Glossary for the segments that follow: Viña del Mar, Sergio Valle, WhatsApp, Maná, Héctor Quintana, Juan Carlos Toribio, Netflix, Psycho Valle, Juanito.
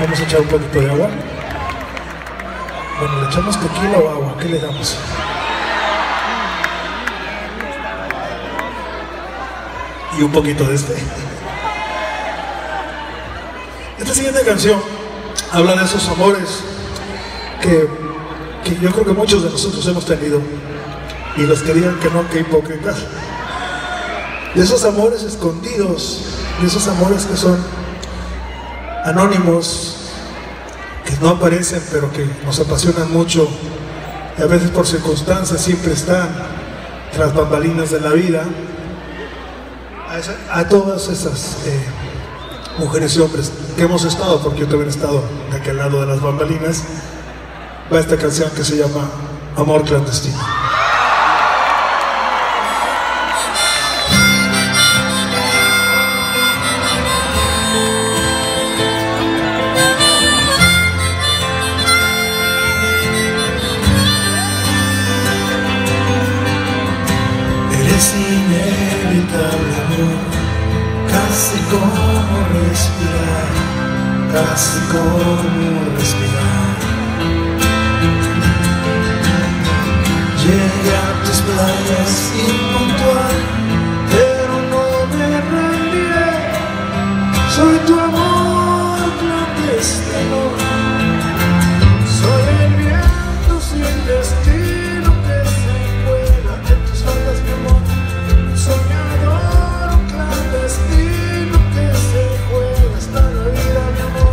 Vamos a echar un poquito de agua. Bueno, ¿le echamos tequila o agua? ¿Qué le damos? Y un poquito de este. Esta siguiente canción habla de esos amores que yo creo que muchos de nosotros hemos tenido, y los que digan que no, que hipócritas. De esos amores escondidos, de esos amores que son anónimos, que no aparecen pero que nos apasionan mucho, y a veces por circunstancias siempre están tras bambalinas de la vida. A todas esas mujeres y hombres que hemos estado, porque yo también he estado de aquel lado de las bambalinas, va esta canción que se llama Amor Clandestino. Casi como respirar, llegué a tus playas impuntual, pero no me rendiré. Soy tu amor clandestino, soy el viento sin destino que se cuela en tus alas, mi amor. Un soñador clandestino que se cuela hasta la vida, mi amor.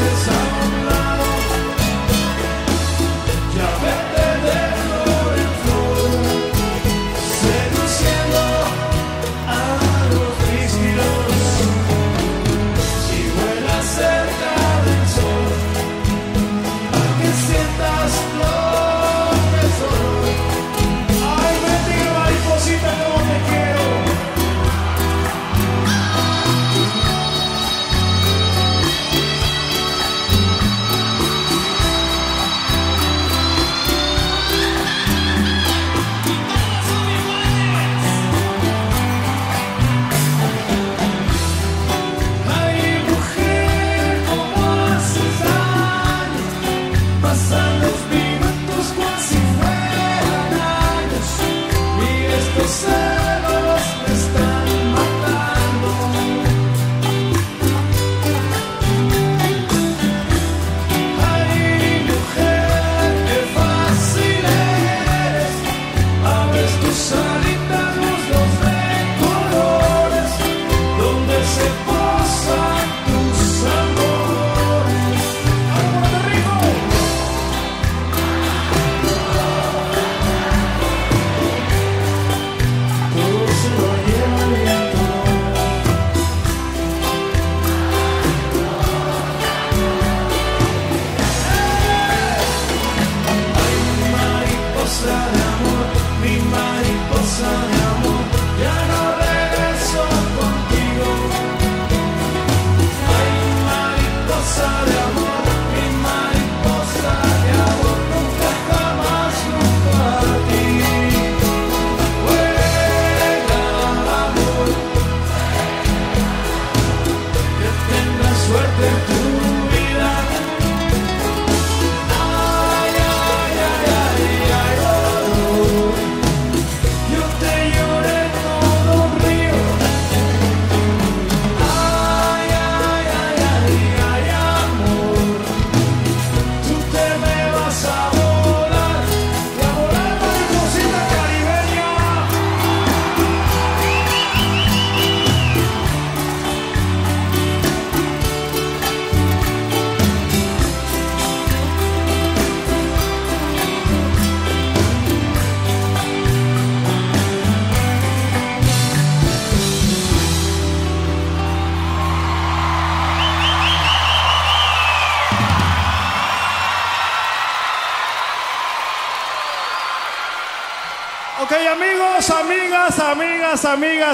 veces a un lado, ya vete de flor en flor, seduciendo a los cristianos. Si vuelas cerca del sol, a que sientas flores de sol. Ay, vete, mariposita, como te quiero.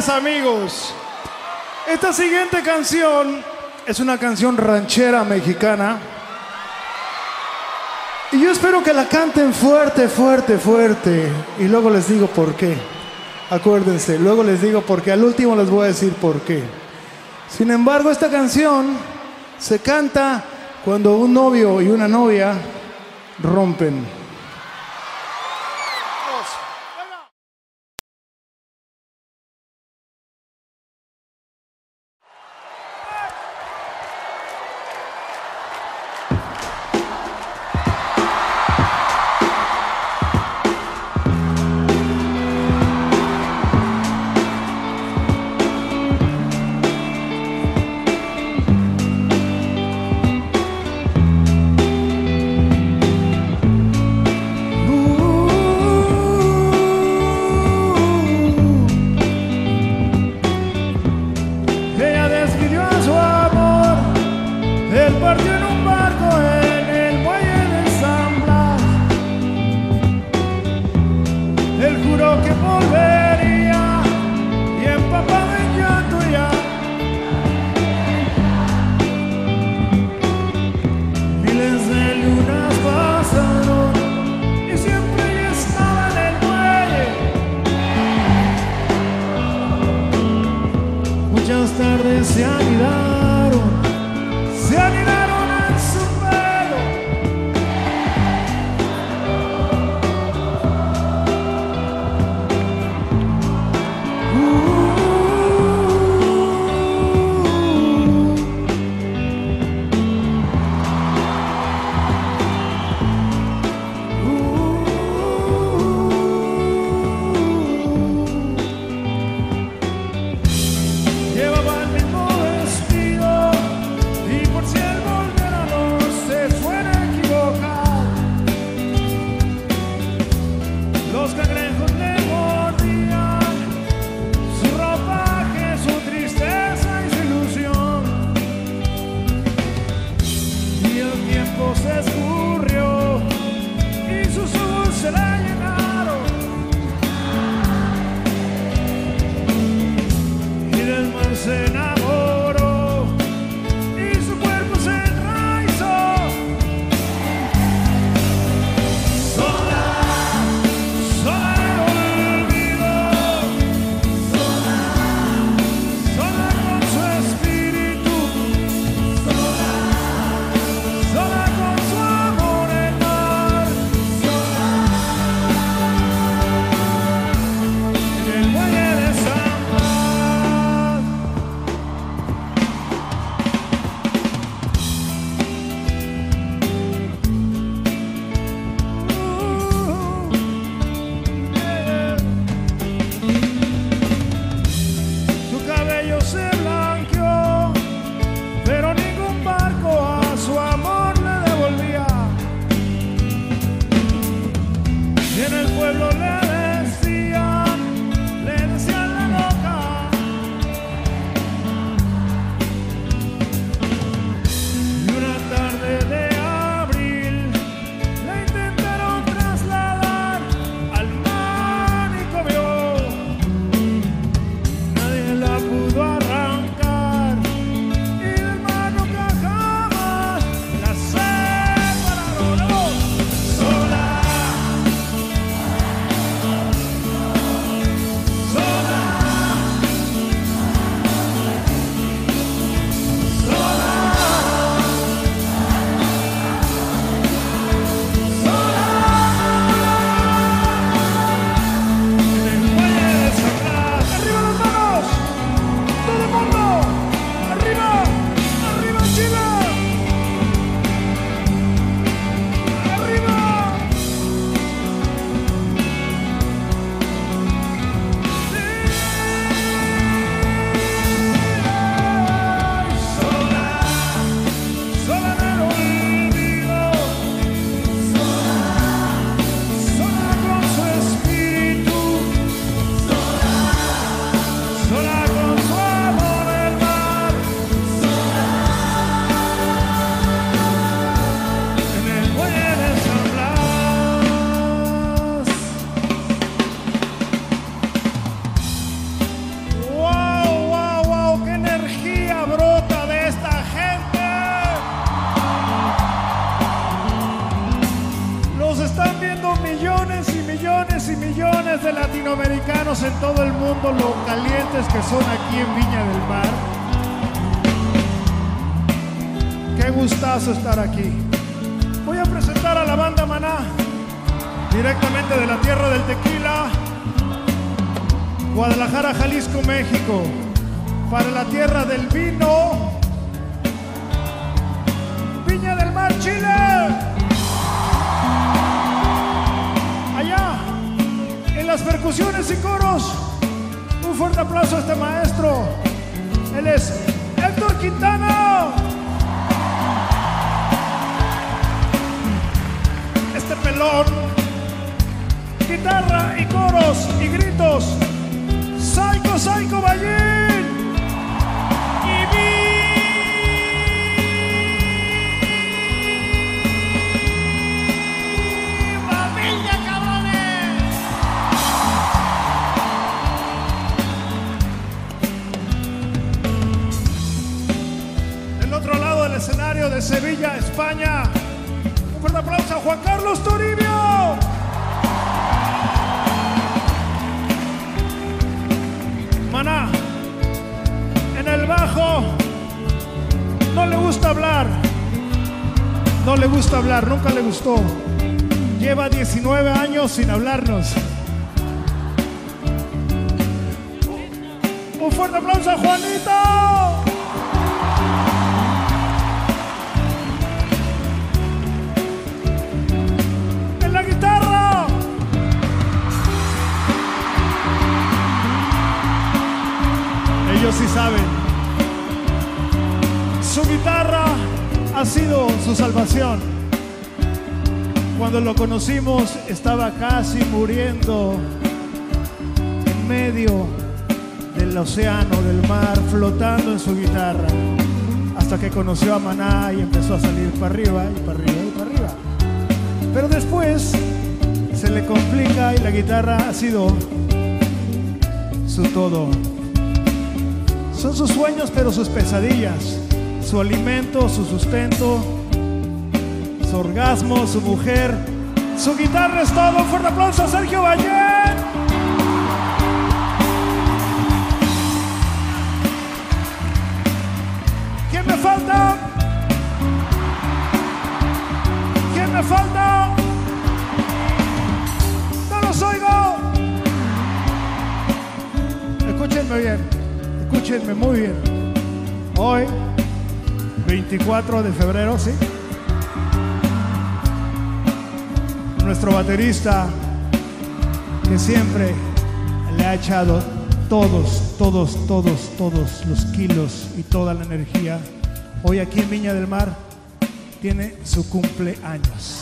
Amigos, esta siguiente canción es una canción ranchera mexicana y yo espero que la canten fuerte, fuerte, fuerte, y luego les digo por qué. Acuérdense, luego les digo por qué, al último les voy a decir por qué. Sin embargo, esta canción se canta cuando un novio y una novia rompen. Muchas tardes se anidaron en polvo se escurrió y sus ojos se la llenaron. Y del mar se enamoró y su cuerpo se enraizó. Sola, sola en el olvido. Sola, sola con su espíritu. Sola, sola con su amor en mar. Sola, en el muelle de San Juan. Su cabello se blanqueó, pero ningún barco a su amor le devolvía. Y en el pueblo le decían la loca. Y una tarde de abril la intentaron trasladar al manicomio. Nadie la pudo arrancar y del mar nunca jamás la separaron. ¡Oh! Sola, sola, sola, en el muelle de Sacras. ¡Arriba las manos! ¡Todo el mundo! ¡Arriba! ¡Arriba Chile! ¡Arriba! ¡Sí! Sola, sola en el olvido. Sola con su espíritu, sola con su amor el mar, en el muelle de San Blas. ¡Wow, wow, wow! ¡Qué energía brota de esta gente! Los están viendo millones y millones y millones de latinoamericanos en todo el mundo, lo calientes que son aquí en Viña del Mar. Qué gustazo estar aquí. Voy a presentar a la banda Maná, directamente de la tierra del tequila, Guadalajara, Jalisco, México, para la tierra del vino, Viña del Mar, Chile. Allá, en las percusiones y coros, un fuerte aplauso a este maestro. Él es Héctor Quintana. Este pelón, guitarra y coros y gritos, Psycho, Psycho Valle. Y ¡viva Viña, cabrones! Del otro lado del escenario, de Sevilla, España, un fuerte aplauso a Juan Carlos Toribio. Maná, en el bajo, no le gusta hablar, no le gusta hablar, nunca le gustó. Lleva 19 años sin hablarnos. Un fuerte aplauso a Juanito. En la guitarra, ellos sí saben. Su guitarra ha sido su salvación. Cuando lo conocimos estaba casi muriendo en medio del océano, del mar, flotando en su guitarra. hasta que conoció a Maná y empezó a salir para arriba y para arriba y para arriba. Pero después se le complica y la guitarra ha sido su todo. Son sus sueños, pero sus pesadillas, su alimento, su sustento, su orgasmo, su mujer, su guitarra es todo. Un fuerte aplauso a Sergio Valle. ¿Quién me falta? ¿Quién me falta? ¡No los oigo! Escúchenme bien, escúchenme muy bien. Hoy, 24 de febrero, ¿sí? Nuestro baterista, que siempre le ha echado todos los kilos y toda la energía, hoy aquí en Viña del Mar tiene su cumpleaños.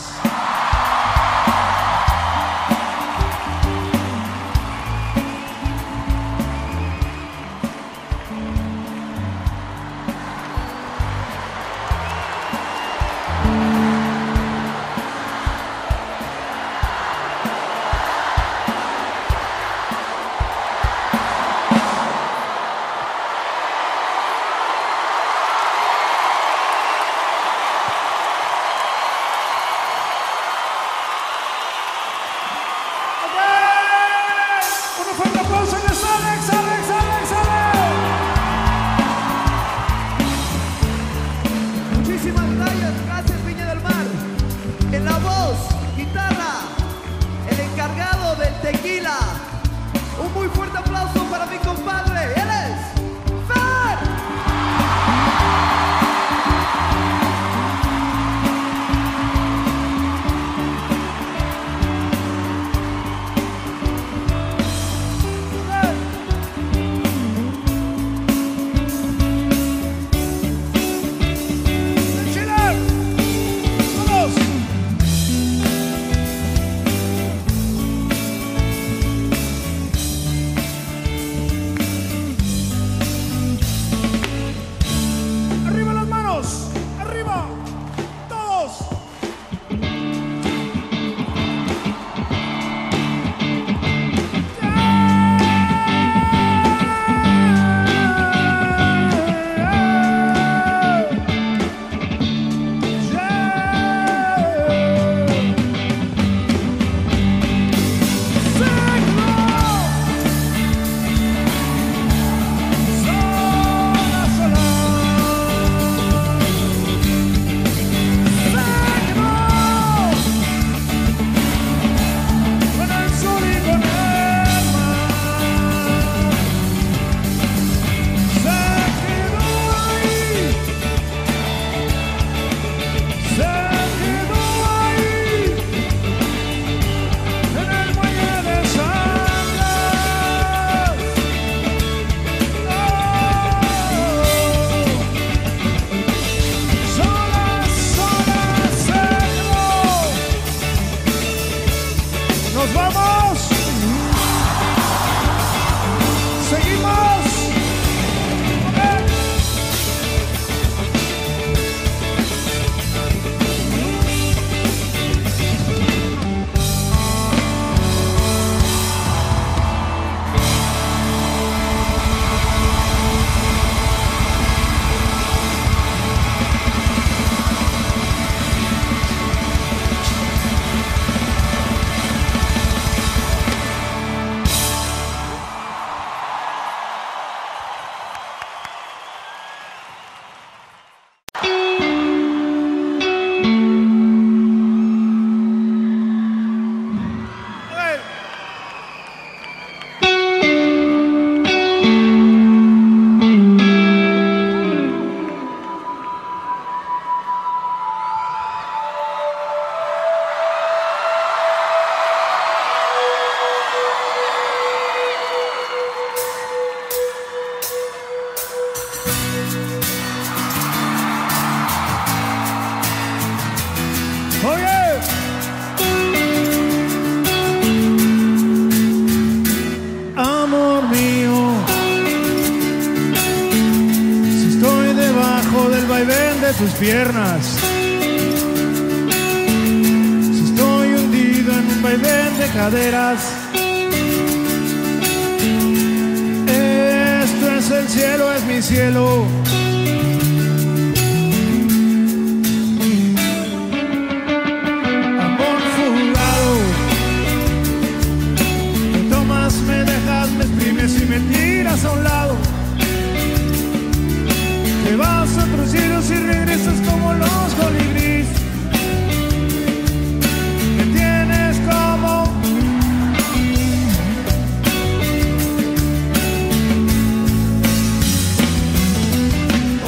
de sus piernas. Si estoy hundido en un vaivén de caderas, esto es el cielo, es mi cielo. Amor fugado, me tomas, me dejas, me exprimes y me tiras a un lado. Te vas a otros cielos y regresas como los colibríes. Me tienes como...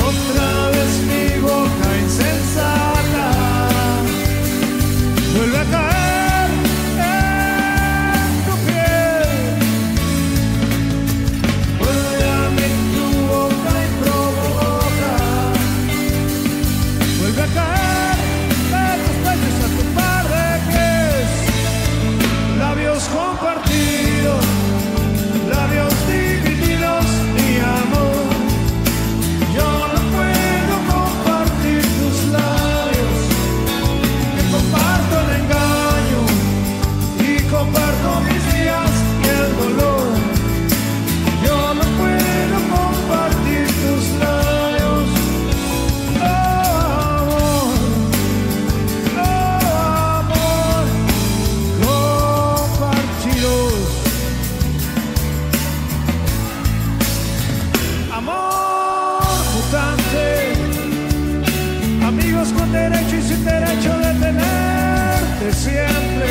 Otra vez mi boca insensata vuelve a caer en tu piel. Vuelve a mí tu boca y provoca. Vuelve a caer de tus pechos a tu par de pies. Labios compartidos, labios divididos y amor. Yo no puedo compartir tus labios. Te comparto el engaño y comparto mis días y el dolor. Yo no puedo compartir tus labios. Amor compartidos, amor mutante, amigos con derecho y sin derecho de tenerte siempre,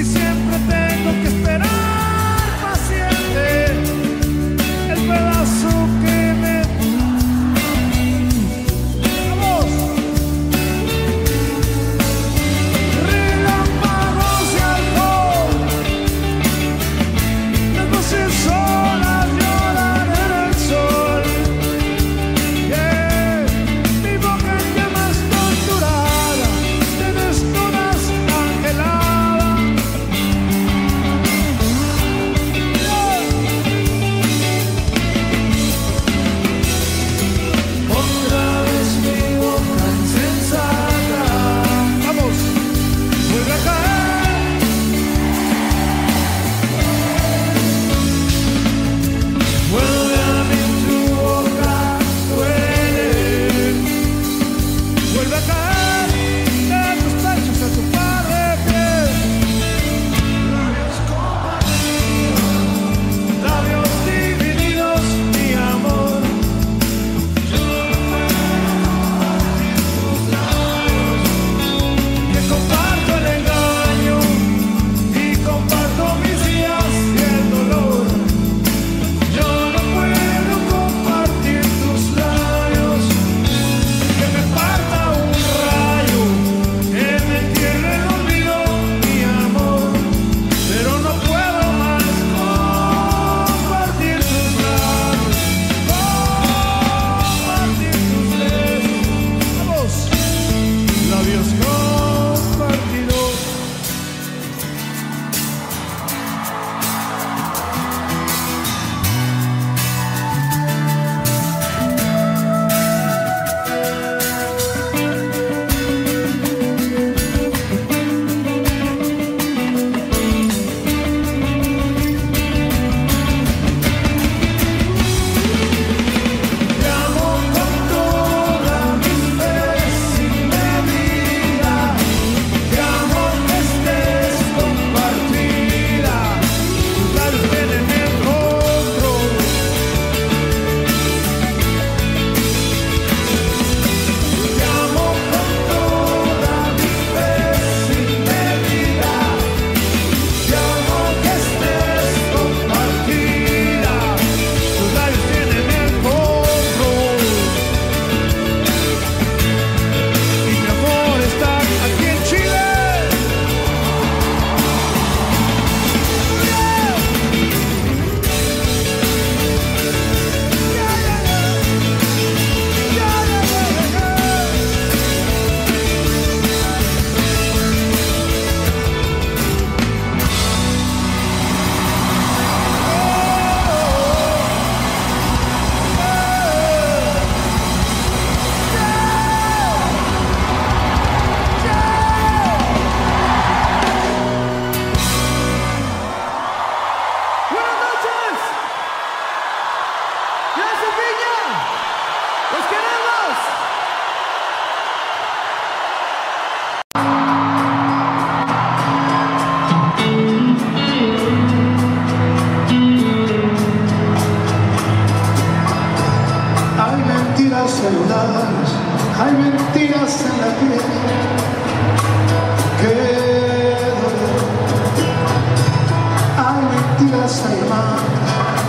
y siempre tengo que esperar paciente el pedazo que me... ¡Vamos! Relámpagos y alcohol, las voces solas lloran en el sol. Yeah. Mi boca en llamas torturada, te deseo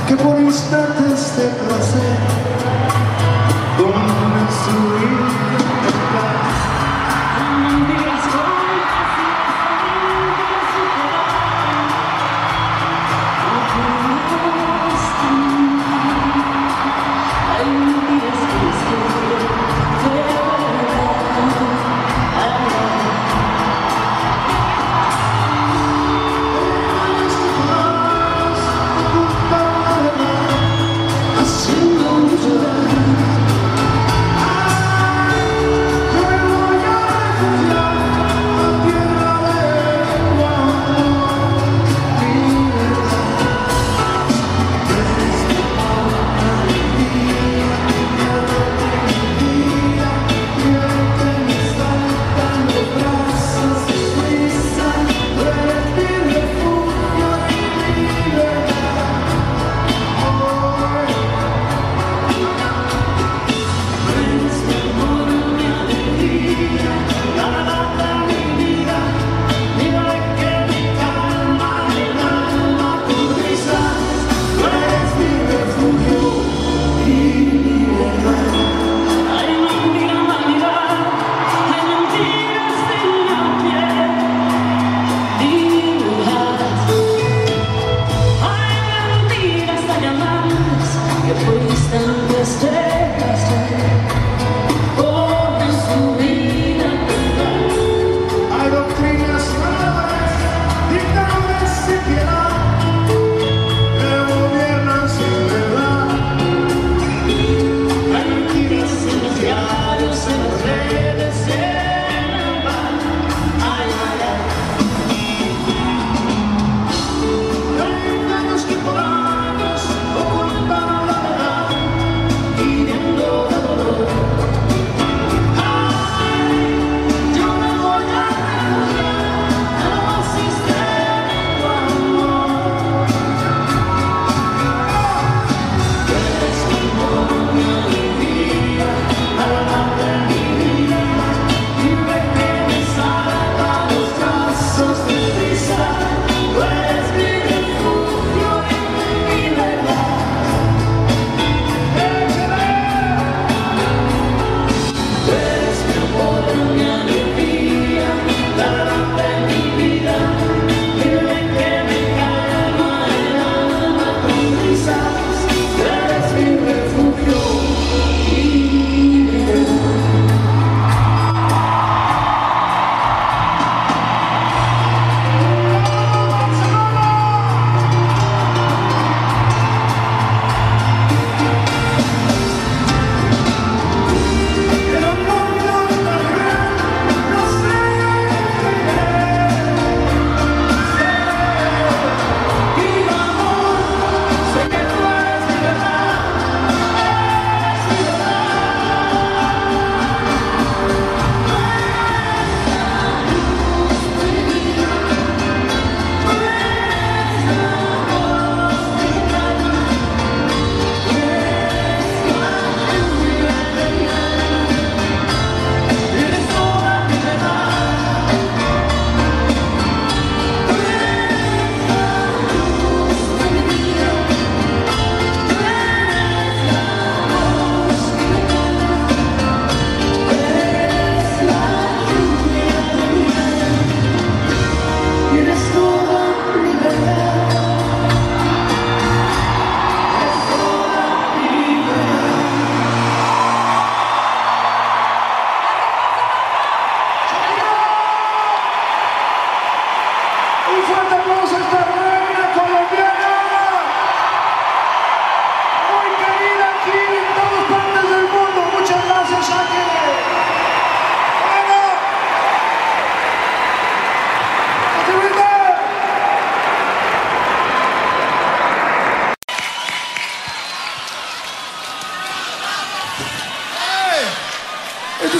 que por instantes de placer ponen su vida en paz.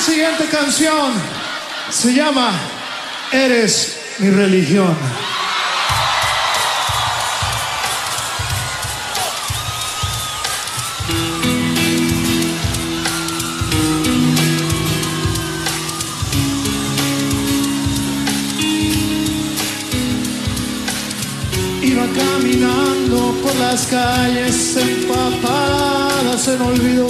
Siguiente canción se llama Eres mi religión. caminando por las calles empapadas en olvido.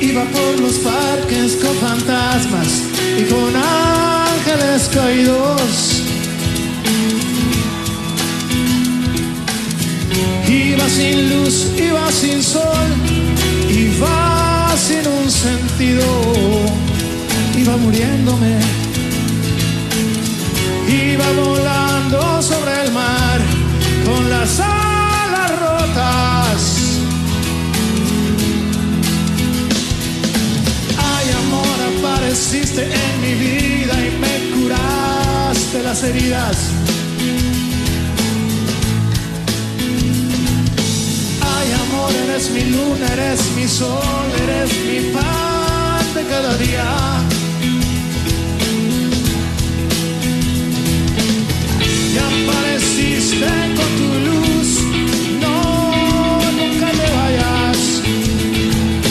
Iba por los parques con fantasmas y con ángeles caídos. Iba sin luz, iba sin sol, iba sin un sentido. Iba muriéndome, iba volando sobre el mar con las alas rotas. Ay, amor, apareciste en mi vida y me curaste las heridas. Ay, amor, eres mi luna, eres mi sol, eres mi pan de cada día. Y apareciste con tu luz. No, nunca te vayas.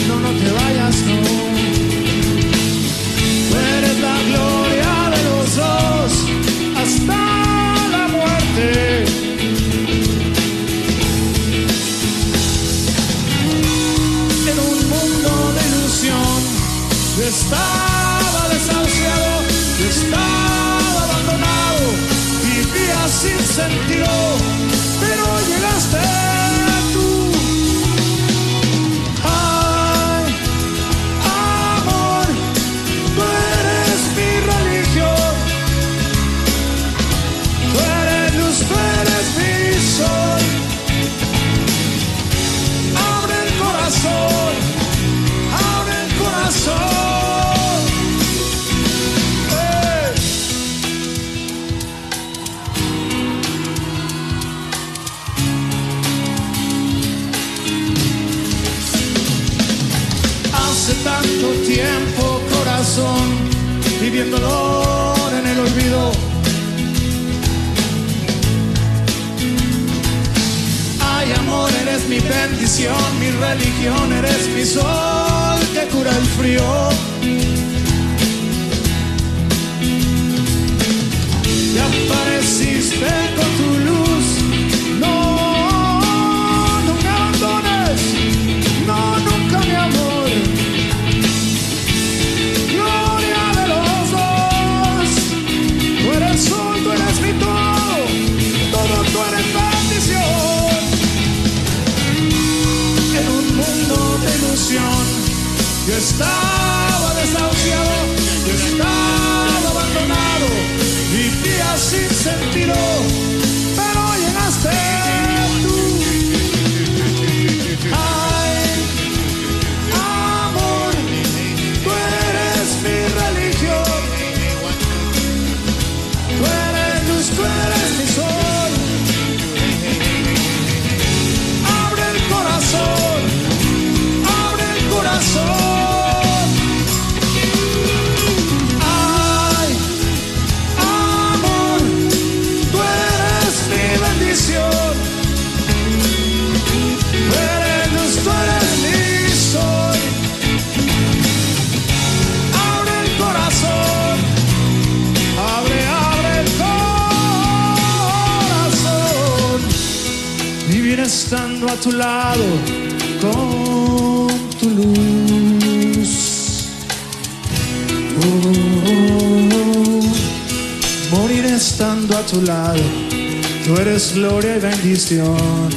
No, no te vayas, no. Tú eres la gloria de los dos hasta la muerte. En un mundo de ilusión yo estaba desahuciado, yo estaba abandonado. Vivía sin sentido, pero llegaste tú. Ay, amor, tú eres mi religión. Tú eres luz, tú eres mi sol. Abre el corazón, abre el corazón. Tanto tiempo, corazón, viviendo dolor en el olvido. Ay, amor, eres mi bendición, mi religión, eres mi sol que cura el frío. Y apareciste con tu luz. No, no me abandones. No, nunca, mi amor. Yo estaba desahuciado, yo estaba abandonado, vivía sin sentido, pero llegaste tú. Ay, amor, tú eres mi religión, tú eres luz, tú eres mi sol. Abre el corazón, abre el corazón. Estando a tu lado con tu luz, oh, oh, oh. Morir estando a tu lado, tú eres gloria y bendición.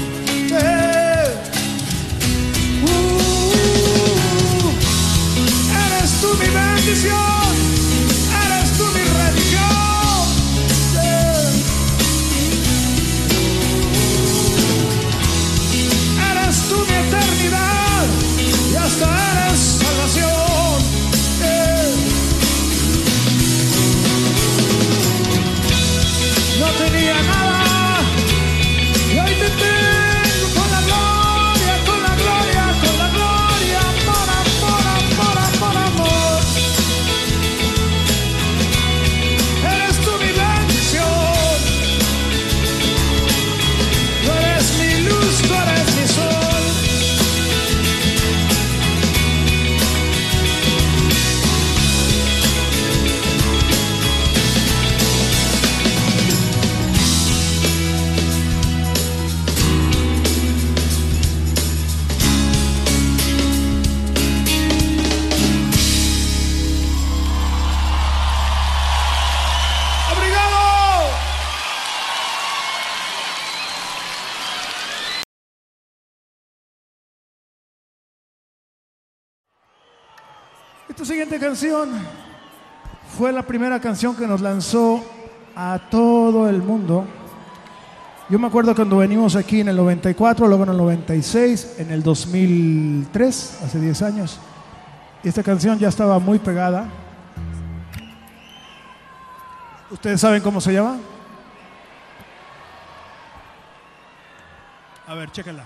Eres tú mi bendición, eres tú mi religión. Y hasta eres salvación. No tenía nada y hoy te tengo. Esta siguiente canción fue la primera canción que nos lanzó a todo el mundo. Yo me acuerdo cuando venimos aquí en el 94, luego en el 96, en el 2003, hace 10 años. Esta canción ya estaba muy pegada. ¿Ustedes saben cómo se llama? A ver, chéquenla.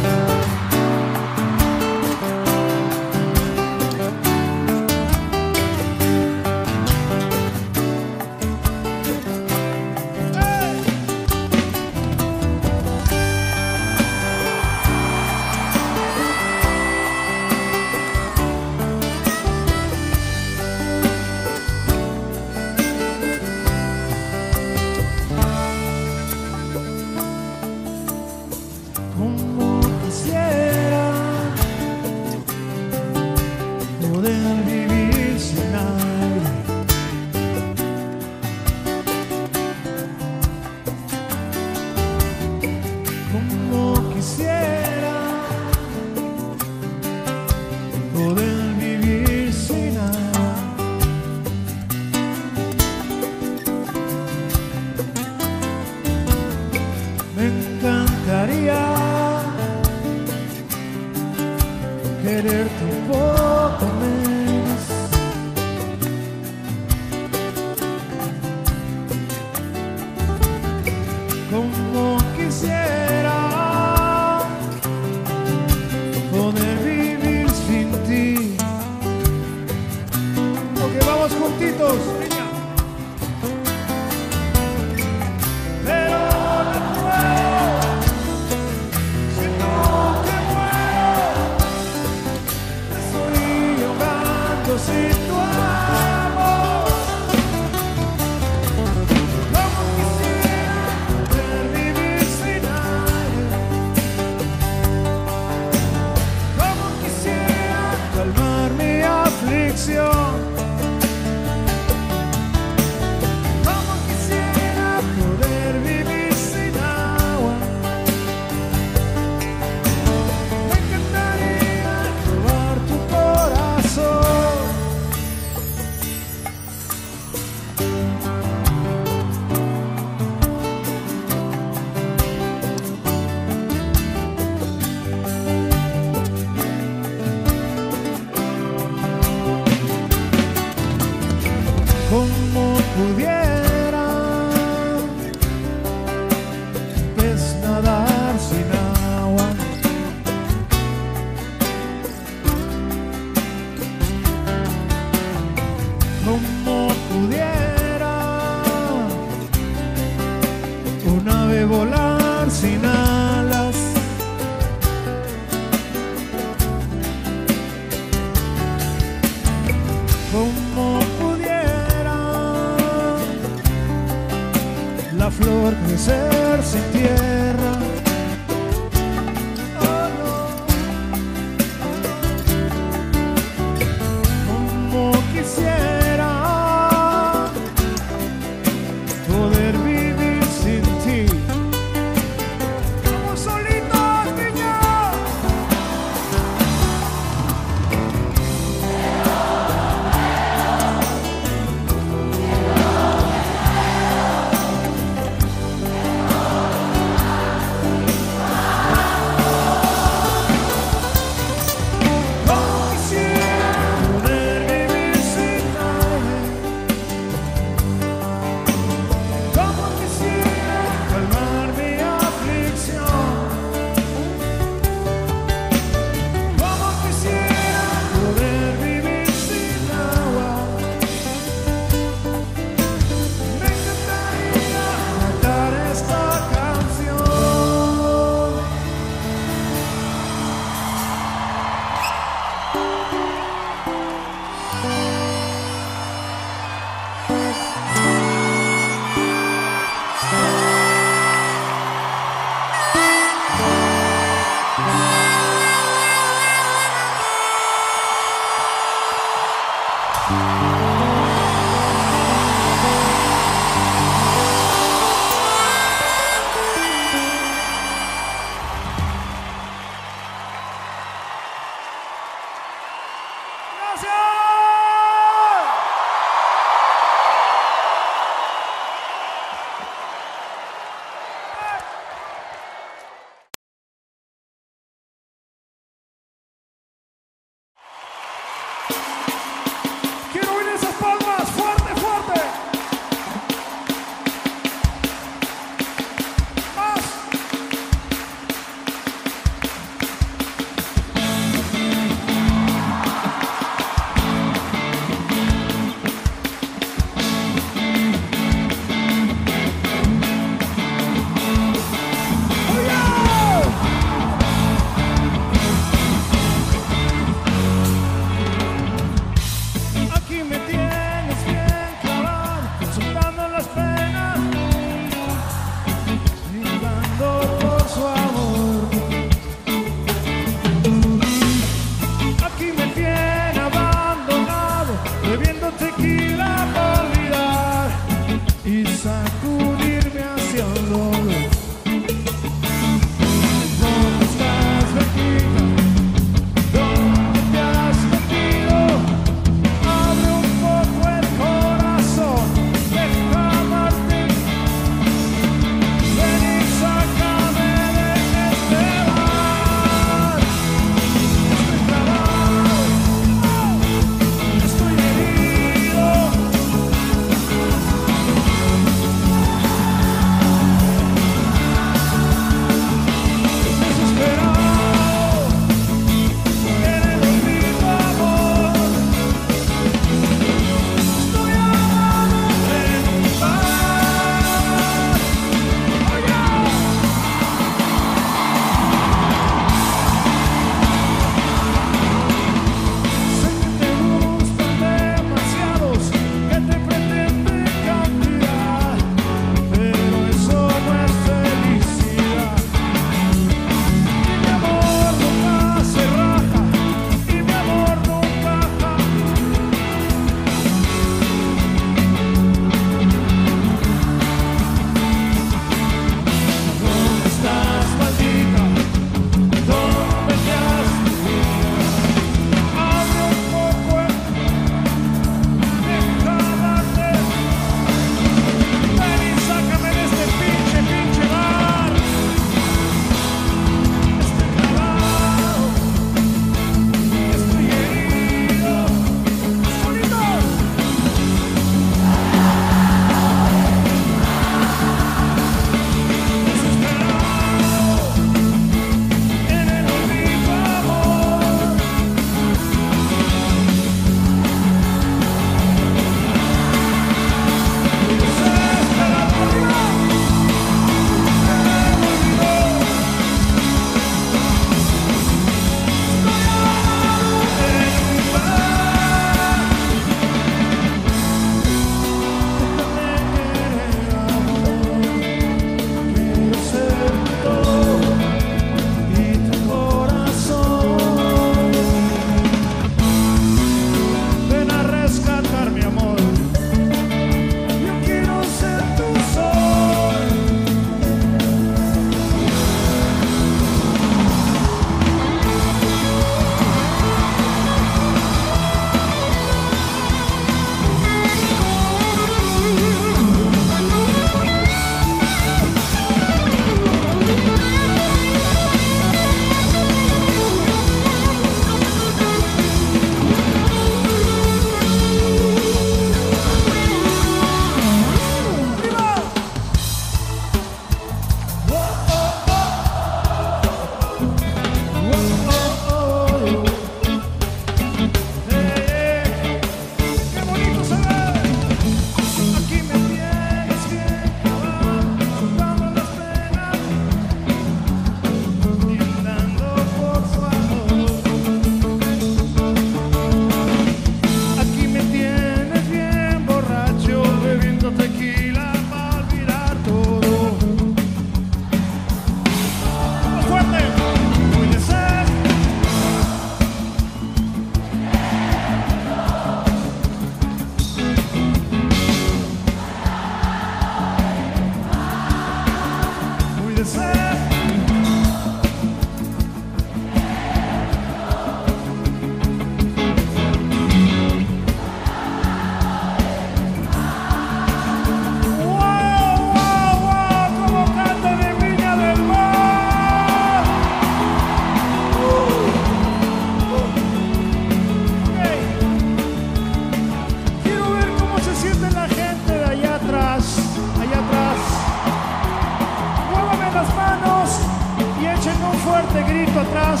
fuerte grito atrás,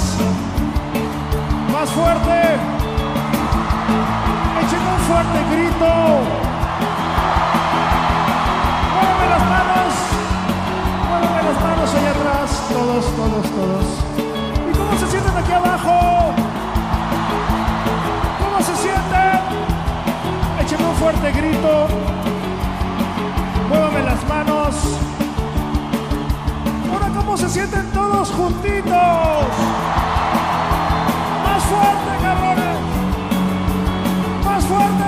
más fuerte, echen un fuerte grito, muéveme las manos allá atrás, todos, todos, todos. ¿Y cómo se sienten aquí abajo? ¿Cómo se sienten? Echen un fuerte grito, muéveme las manos. Ahora, ¿cómo se sienten todos juntitos? ¡Más fuerte, cabrones! ¡Más fuerte!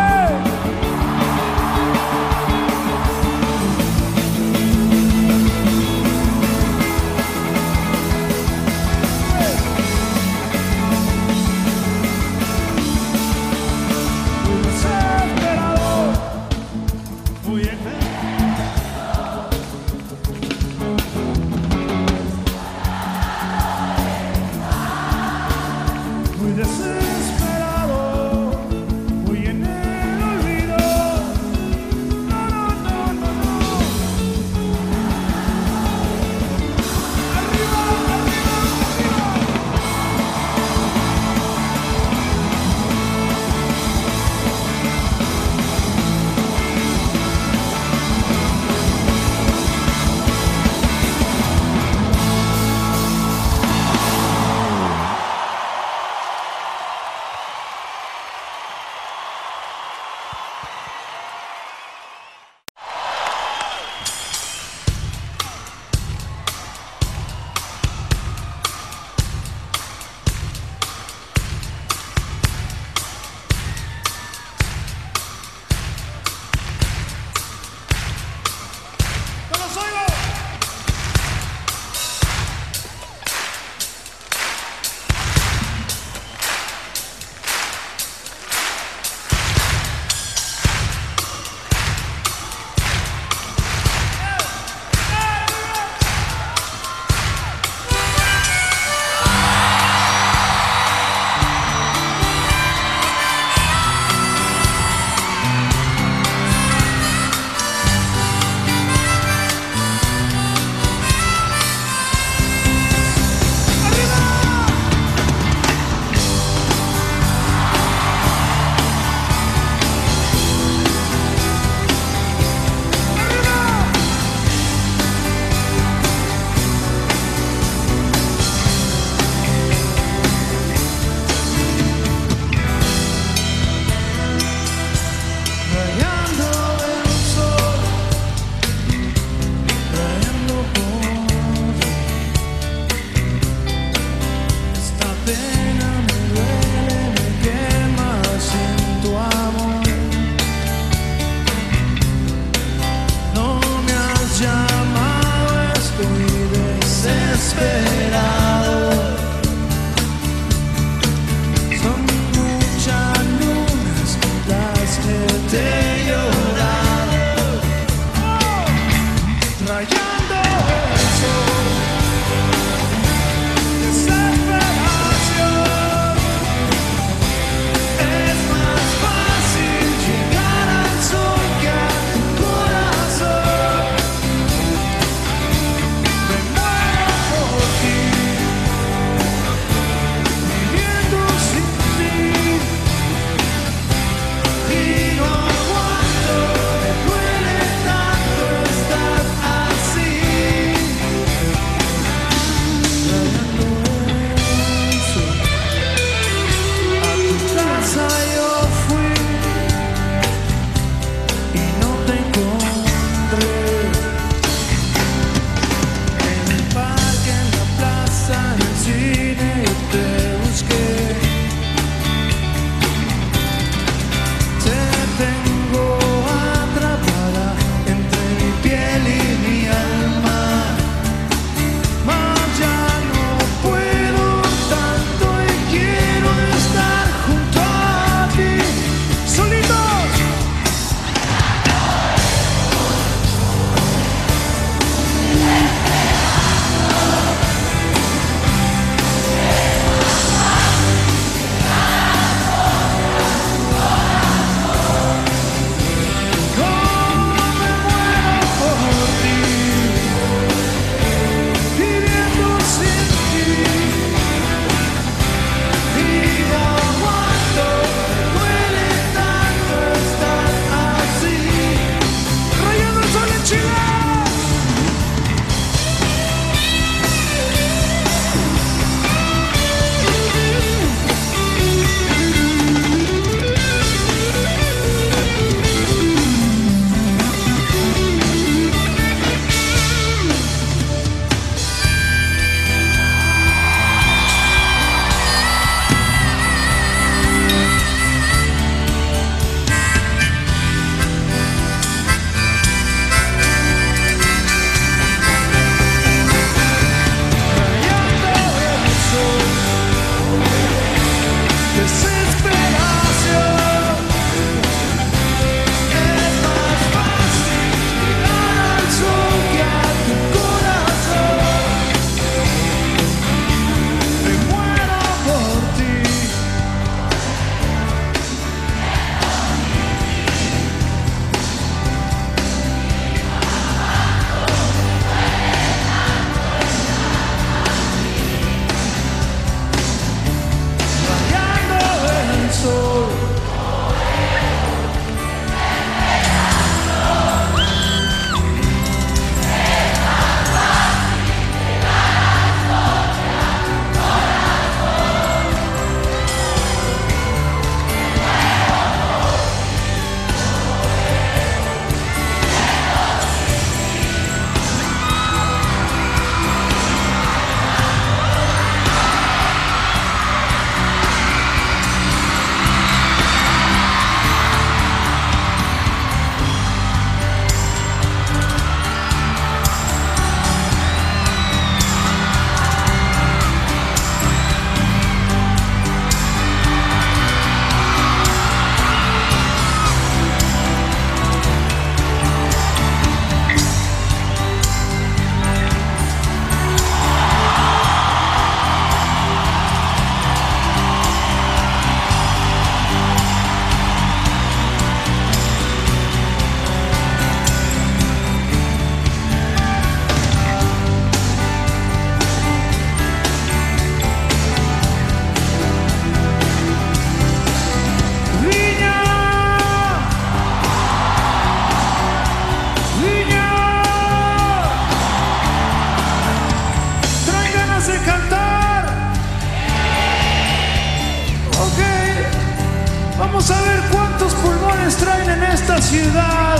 ¿Cómo les traen en esta ciudad?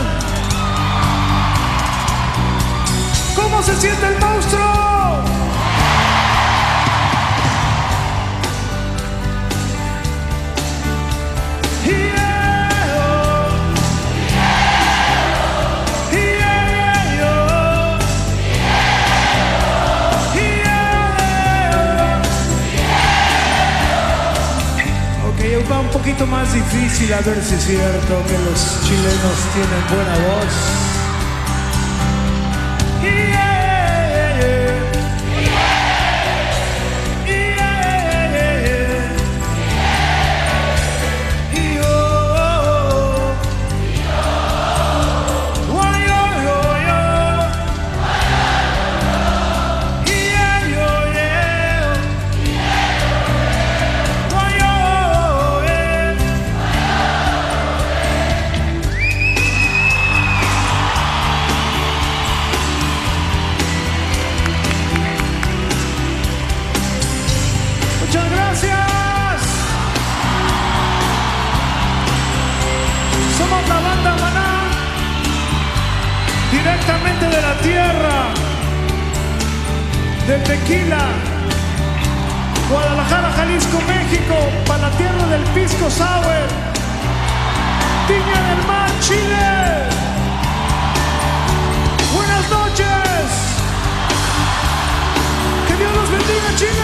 ¿Cómo se siente el monstruo? Va un poquito más difícil, a ver si es cierto que los chilenos tienen buena voz. Directamente de la tierra de Tequila, Guadalajara, Jalisco, México, para la tierra del pisco sour, Viña del Mar, Chile. Buenas noches, que Dios los bendiga, Chile.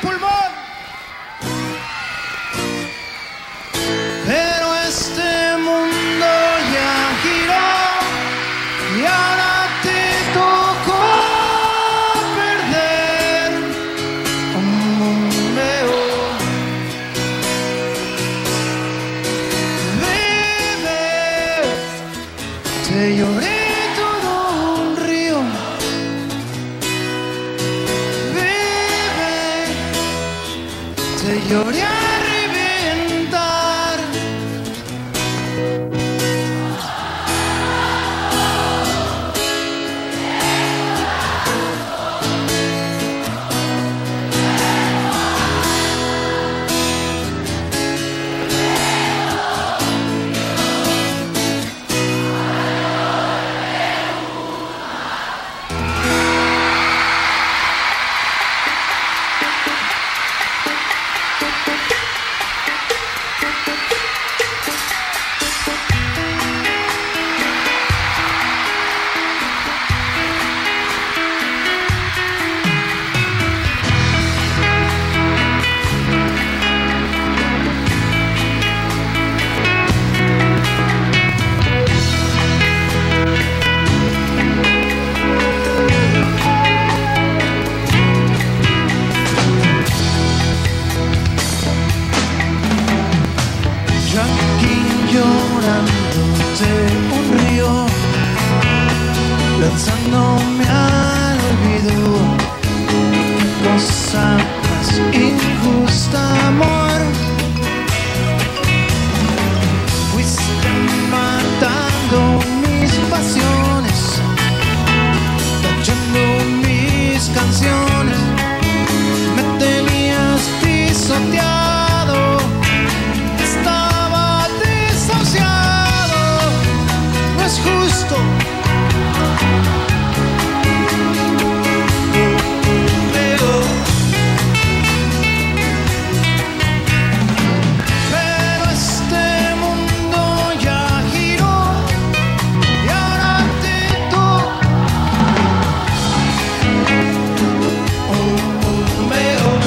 de pulmón. Pero este mundo ya giró y ahora te tocó perder un mundo mejor. Vive, te lloré. Te lloré a reventar. Lanzándome al olvido, qué cosa más injusta, amor. Fuiste matando mis pasiones, tachando mis canciones, me tenías pisoteado, estaba desahuciado, no es justo. Pero este mundo ya giró y ahora te toca un mejor.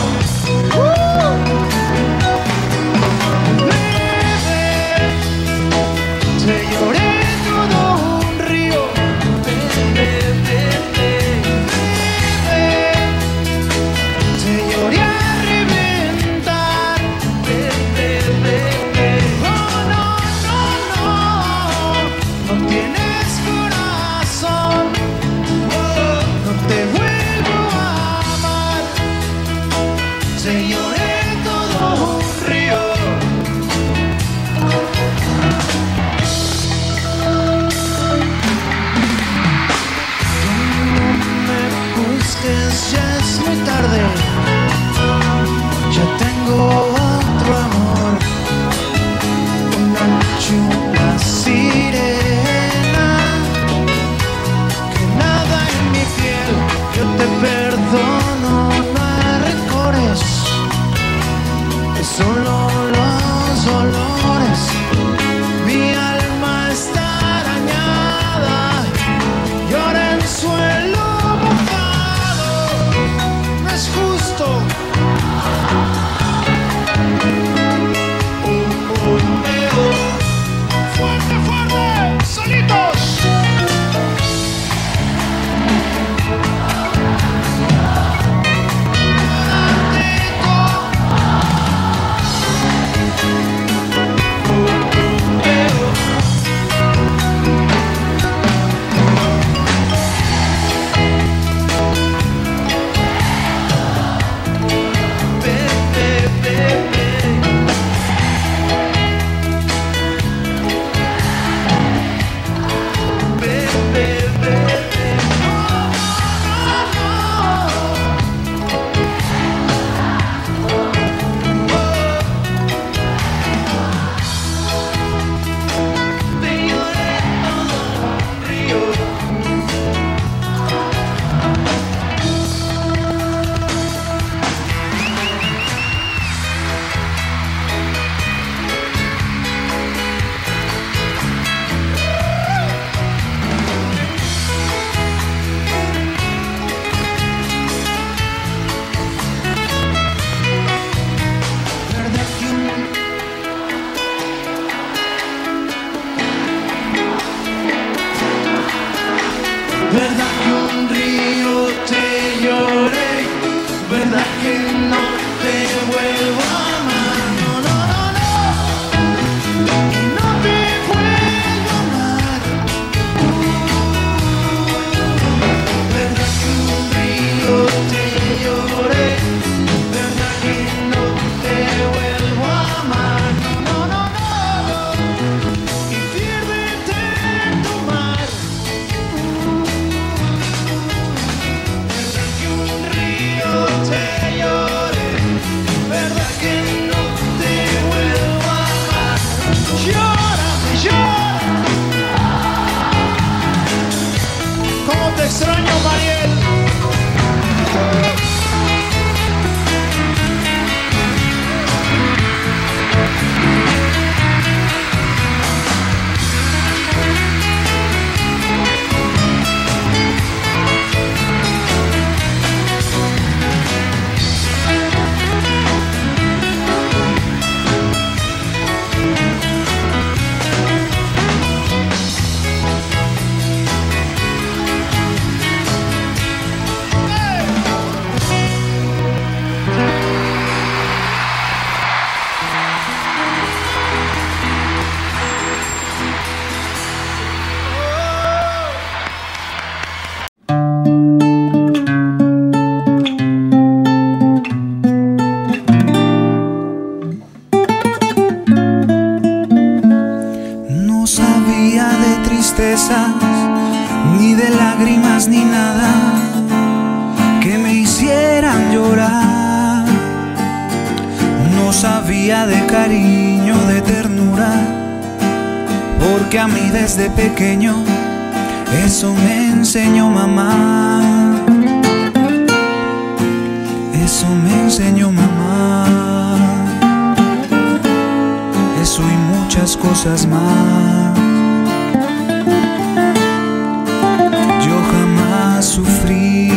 Te lloré. Ya es muy tarde, ya tengo otro amor. Una noche, una sirena, que nada en mi piel. Yo te perdono, no hay rencores. mentiras ni nada que me hicieran llorar. No sabía de cariño, de ternura, porque a mí desde pequeño eso me enseñó mamá. Eso me enseñó mamá. Eso y muchas cosas más. Yo jamás sufrí,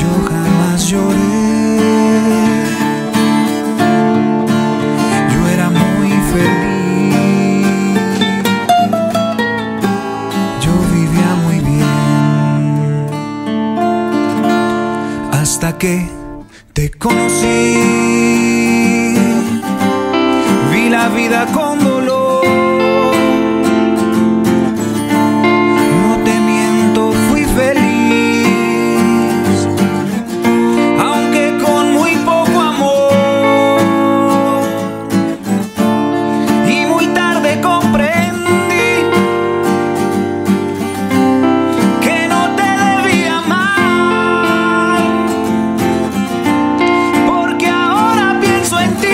yo jamás lloré. Yo era muy feliz, yo vivía muy bien, hasta que te conocí. La vida con dolor, no te miento, fui feliz, aunque con muy poco amor. Y muy tarde comprendí que no te debía amar, porque ahora pienso en ti.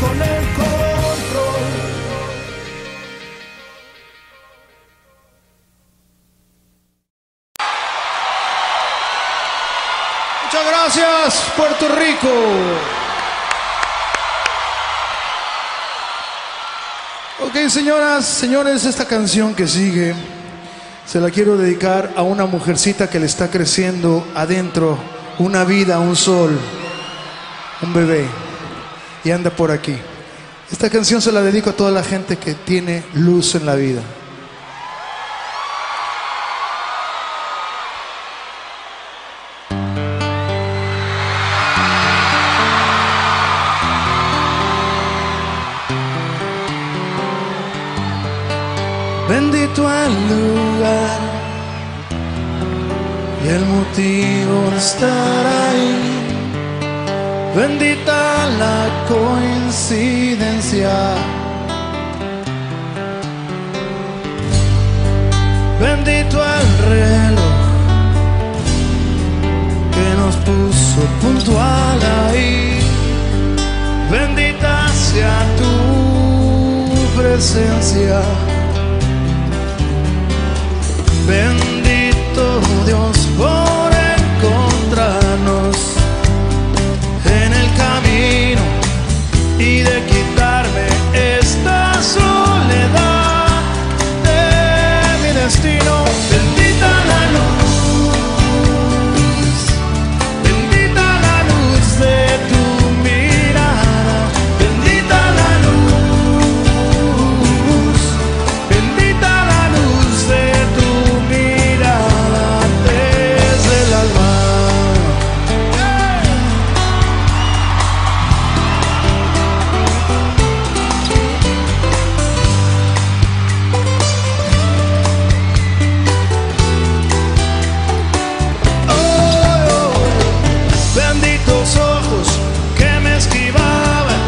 con el control. Muchas gracias, Puerto Rico. Ok, señoras, señores, esta canción que sigue se la quiero dedicar a una mujercita que le está creciendo adentro una vida, un sol, un bebé, y anda por aquí. Esta canción se la dedico a toda la gente que tiene luz en la vida. Bendito el lugar y el motivo de estar ahí. Bendita la coincidencia. Bendito el reloj que nos puso puntual ahí. Bendita sea tu presencia. Bendito Dios por encontrarnos en el camino y de quitarme esta soledad de mi destino. Bendita la luz, bendita la luz de tu mirada, bendita la luz, bendita la luz de tu mirada desde el alma. Benditos ojos que me esquivaban,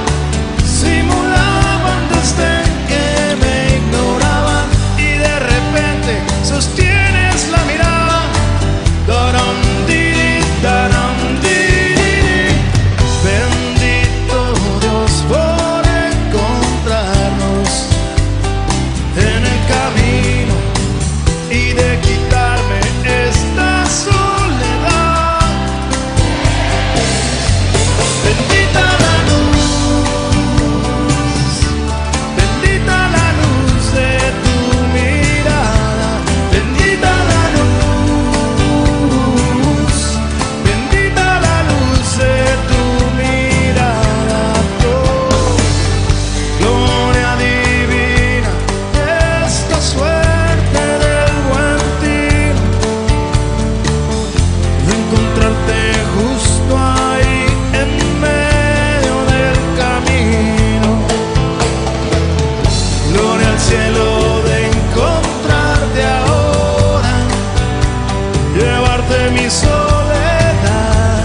simulaban desde que me ignoraban, y de repente sostienes la mirada. Daram, diri, daram, diri. Bendito Dios por encontrarnos en el camino y de quitarme esta soledad. Bendita la luz de tu mirada, bendita la luz de tu mirada. Gloria divina, esta suerte del buen tiempo de encontrarte justo ahí en medio del camino. Gloria al cielo de encontrarte ahora, llevarte mi soledad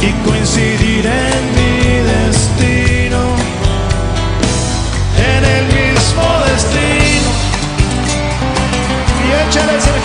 y coincidir en mi destino, en el mismo destino. Y échale, Sergio.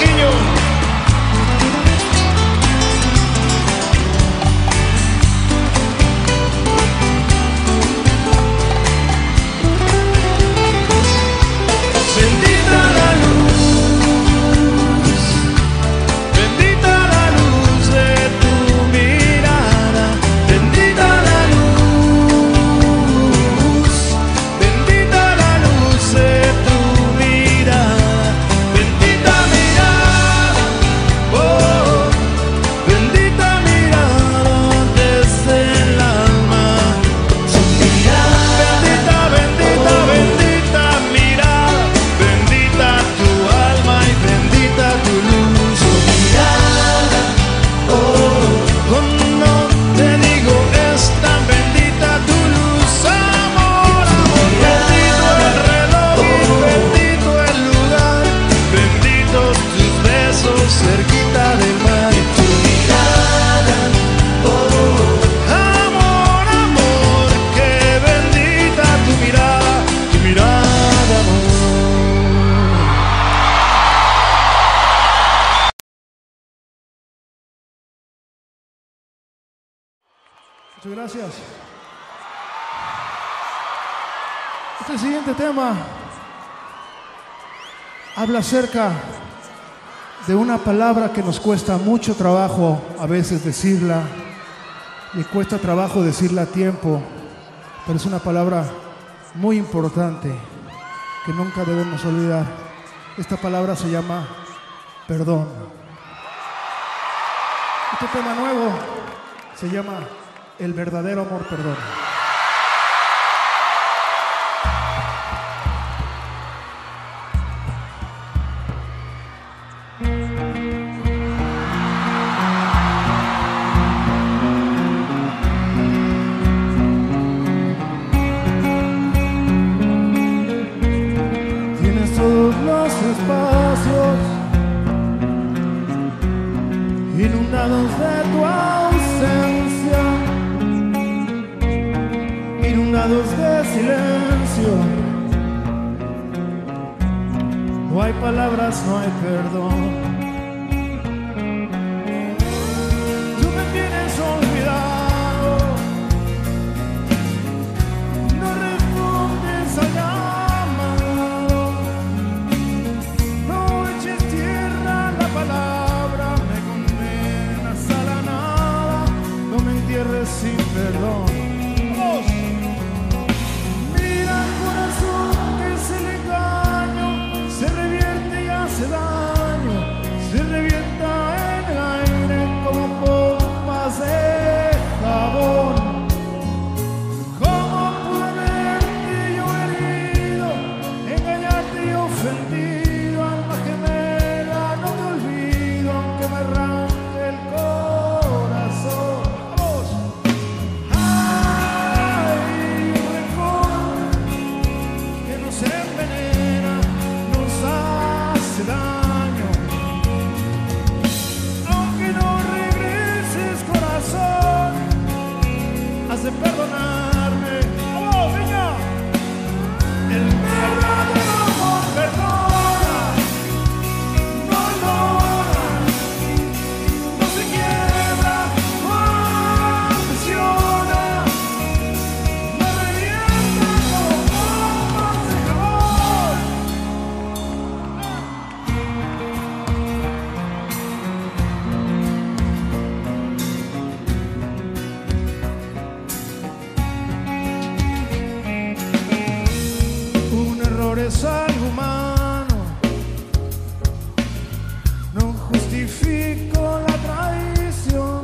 Bendita la luz de tu mirada, bendita la luz de tu mirada, bendita mirada, oh, bendita mirada desde el alma. Bendita, bendita, bendita mirada, bendita tu alma y bendita tu luz. Cuando te digo es tan bendita tu luz, amor, amor. Bendito el reloj y bendito el lugar, benditos tus besos cerquita del mar. Amor, amor, que bendita tu mirada, amor. Muchas gracias. Este siguiente tema habla acerca de una palabra que nos cuesta mucho trabajo a veces decirla, le cuesta trabajo decirla a tiempo, pero es una palabra muy importante que nunca debemos olvidar. Esta palabra se llama perdón. Este tema nuevo se llama El verdadero amor perdona. Inundados de tu ausencia, inundados de silencio, no hay palabras, no hay perdón. Tú me tienes olvidado, no respondes al llamado, no eches tierra la palabra. Sin perdón. Mira el corazón que se le engaño, se revierte y hace daño, se revienta en el aire como pompas de jabón. ¿Cómo pude verte yo herido, engañarte y ofendido? Alma gemela, no te olvido aunque me arranque el corazón. De perdonarme, ¡oh, Viña! El verdadero amor perdona, no olvida, no se quiebra, no traiciona, no revienta como bombas de jabón. Es algo humano, no justifico la traición,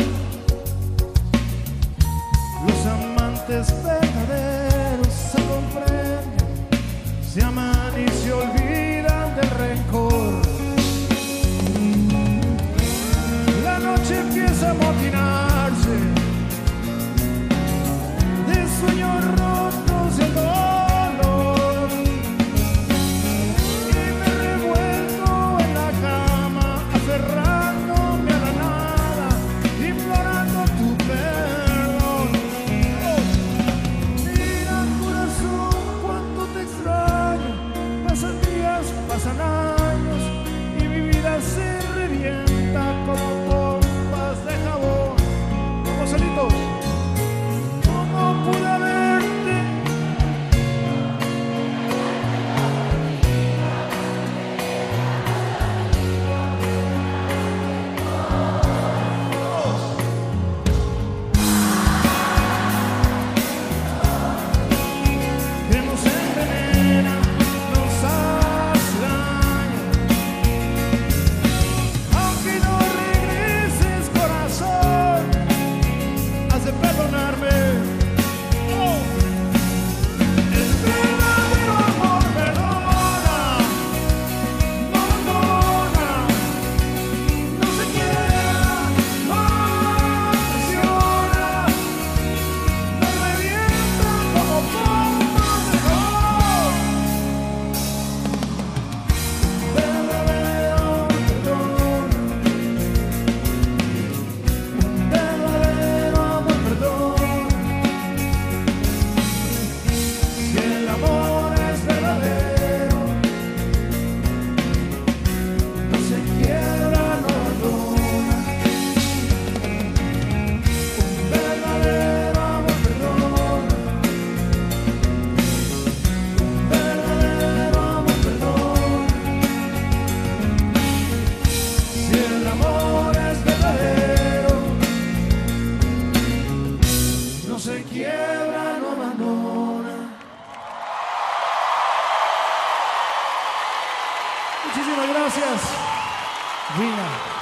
los amantes verdaderos se comprenden, se aman y se olvidan del rencor. La noche empieza a amotinarse de sueños rotos y el dolor. gracias, Viña.